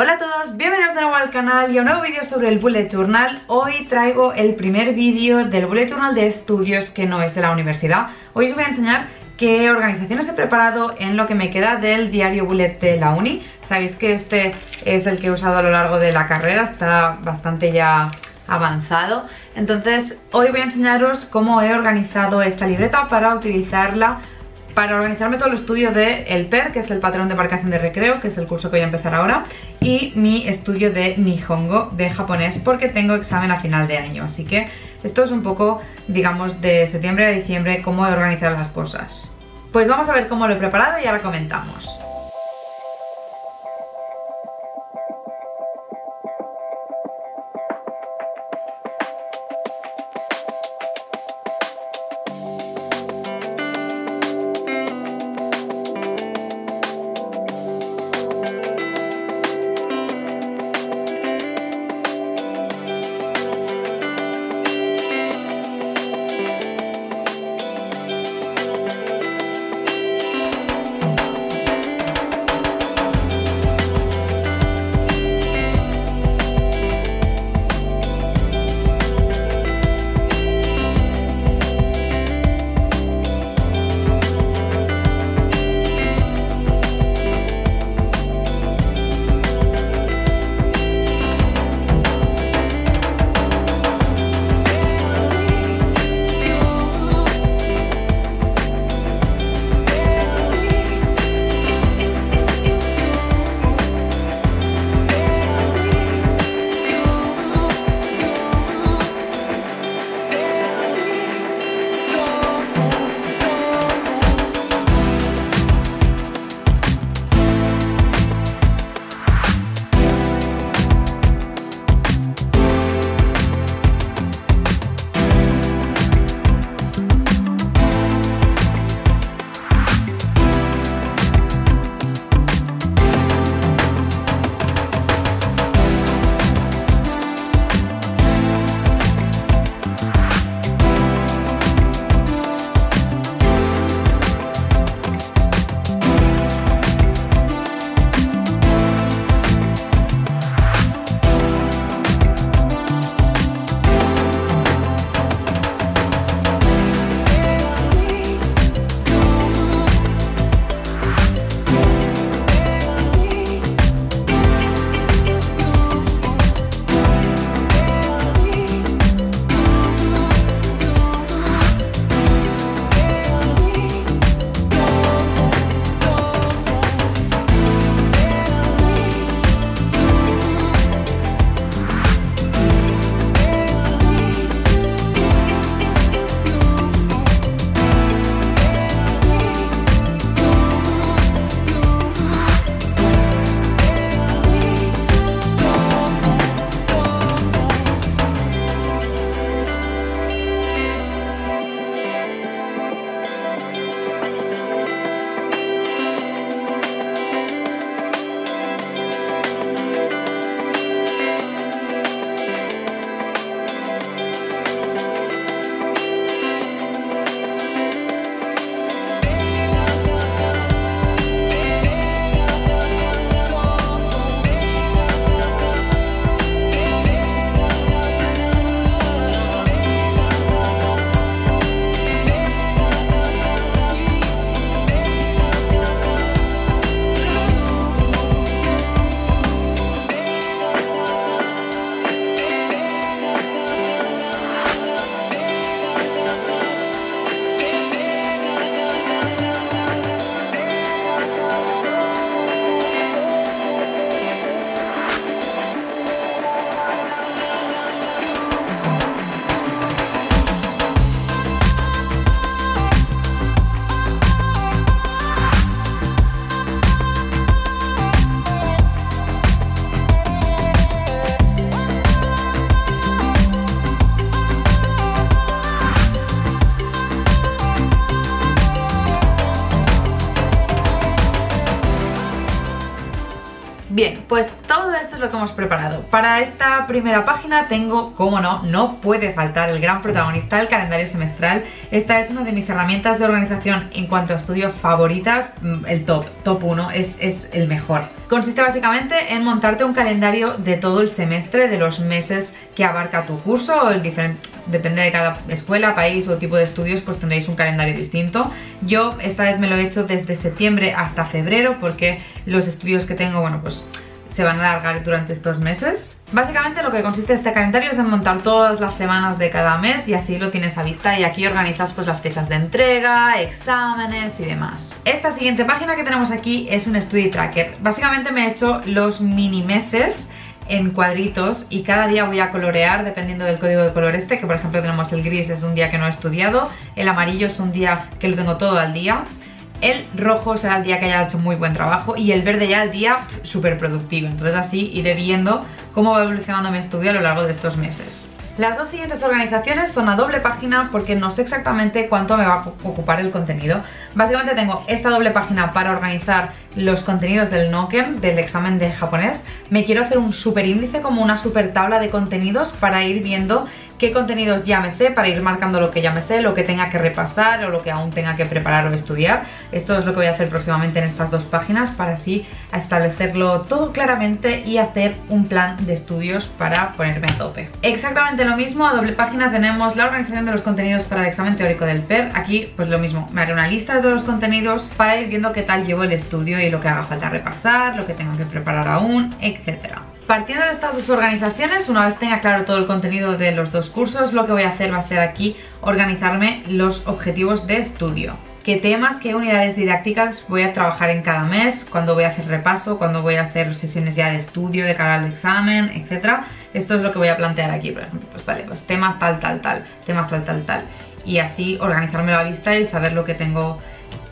Hola a todos, bienvenidos de nuevo al canal y a un nuevo vídeo sobre el Bullet Journal. Hoy traigo el primer vídeo del Bullet Journal de estudios que no es de la universidad. Hoy os voy a enseñar qué organizaciones he preparado en lo que me queda del diario Bullet de la uni. Sabéis que este es el que he usado a lo largo de la carrera, está bastante ya avanzado. Entonces hoy voy a enseñaros cómo he organizado esta libreta para utilizarla para organizarme todo el estudio del PER, que es el patrón de marcación de recreo, que es el curso que voy a empezar ahora, y mi estudio de Nihongo, de japonés, porque tengo examen a final de año. Así que esto es un poco, digamos, de septiembre a diciembre, cómo organizar las cosas. Pues vamos a ver cómo lo he preparado y ahora comentamos. pues todo esto es lo que hemos preparado. Para esta primera página tengo, como no, no puede faltar el gran protagonista, el calendario semestral. Esta es una de mis herramientas de organización en cuanto a estudio favoritas, el top 1, es el mejor. Consiste básicamente en montarte un calendario de todo el semestre, de los meses que abarca tu curso, o el diferente, depende de cada escuela, país o tipo de estudios, pues tendréis un calendario distinto. Yo esta vez me lo he hecho desde septiembre hasta febrero porque los estudios que tengo, bueno, pues se van a alargar durante estos meses. Básicamente lo que consiste este calendario es en montar todas las semanas de cada mes y así lo tienes a vista, y aquí organizas pues las fechas de entrega, exámenes y demás. Esta siguiente página que tenemos aquí es un study tracker. Básicamente me he hecho los mini meses en cuadritos y cada día voy a colorear dependiendo del código de color este, que por ejemplo tenemos el gris, es un día que no he estudiado, el amarillo es un día que lo tengo todo al día, el rojo será el día que haya hecho muy buen trabajo y el verde ya el día súper productivo. Entonces así iré viendo cómo va evolucionando mi estudio a lo largo de estos meses. Las dos siguientes organizaciones son a doble página porque no sé exactamente cuánto me va a ocupar el contenido. Básicamente tengo esta doble página para organizar los contenidos del Noken, del examen de japonés. Me quiero hacer un super índice, como una super tabla de contenidos para ir viendo qué contenidos ya me sé, para ir marcando lo que ya me sé, lo que tenga que repasar o lo que aún tenga que preparar o estudiar. Esto es lo que voy a hacer próximamente en estas dos páginas para así establecerlo todo claramente y hacer un plan de estudios para ponerme a tope. Exactamente lo mismo, a doble página tenemos la organización de los contenidos para el examen teórico del PER. Aquí pues lo mismo, me haré una lista de todos los contenidos para ir viendo qué tal llevo el estudio y lo que haga falta repasar, lo que tengo que preparar aún, etcétera. Partiendo de estas dos organizaciones, una vez tenga claro todo el contenido de los dos cursos, lo que voy a hacer va a ser aquí organizarme los objetivos de estudio. Qué temas, qué unidades didácticas voy a trabajar en cada mes, cuándo voy a hacer repaso, cuándo voy a hacer sesiones ya de estudio de cara al examen, etc. Esto es lo que voy a plantear aquí, por ejemplo, pues vale, pues temas tal, tal, tal, temas tal, tal, tal. Y así organizarme la vista y saber lo que tengo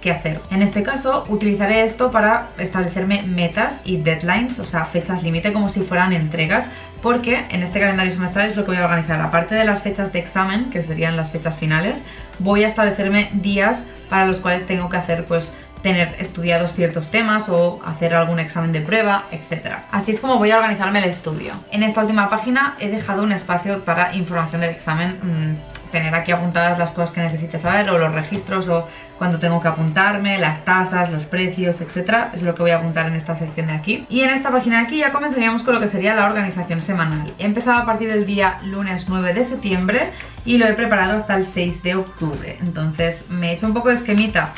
que hacer. En este caso utilizaré esto para establecerme metas y deadlines, o sea, fechas límite, como si fueran entregas, porque en este calendario semestral es lo que voy a organizar. Aparte de las fechas de examen, que serían las fechas finales, voy a establecerme días para los cuales tengo que hacer, pues, tener estudiados ciertos temas o hacer algún examen de prueba, etc. Así es como voy a organizarme el estudio. En esta última página he dejado un espacio para información del examen, tener aquí apuntadas las cosas que necesite saber o los registros o cuando tengo que apuntarme, las tasas, los precios, etc. Es lo que voy a apuntar en esta sección de aquí. Y en esta página de aquí ya comenzaríamos con lo que sería la organización semanal. He empezado a partir del día lunes 9 de septiembre y lo he preparado hasta el 6 de octubre. Entonces me he hecho un poco de esquemita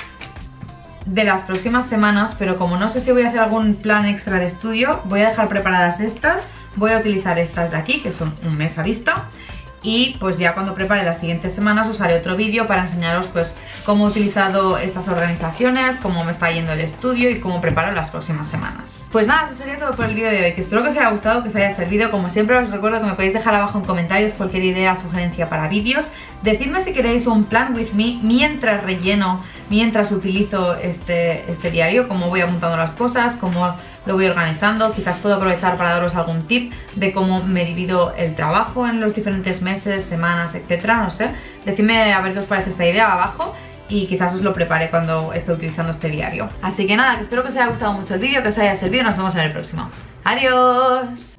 de las próximas semanas, pero como no sé si voy a hacer algún plan extra de estudio, voy a dejar preparadas estas, voy a utilizar estas de aquí, que son un mes a vista, y pues ya cuando prepare las siguientes semanas os haré otro vídeo para enseñaros pues cómo he utilizado estas organizaciones, cómo me está yendo el estudio y cómo preparo las próximas semanas. Pues nada, eso sería todo por el vídeo de hoy, que espero que os haya gustado, que os haya servido. Como siempre os recuerdo que me podéis dejar abajo en comentarios cualquier idea o sugerencia para vídeos. Decidme si queréis un plan with me mientras relleno, mientras utilizo este diario, cómo voy apuntando las cosas, cómo lo voy organizando. Quizás puedo aprovechar para daros algún tip de cómo me divido el trabajo en los diferentes meses, semanas, etcétera, no sé. Decidme a ver qué os parece esta idea abajo y quizás os lo prepare cuando esté utilizando este diario. Así que nada, espero que os haya gustado mucho el vídeo, que os haya servido, nos vemos en el próximo. ¡Adiós!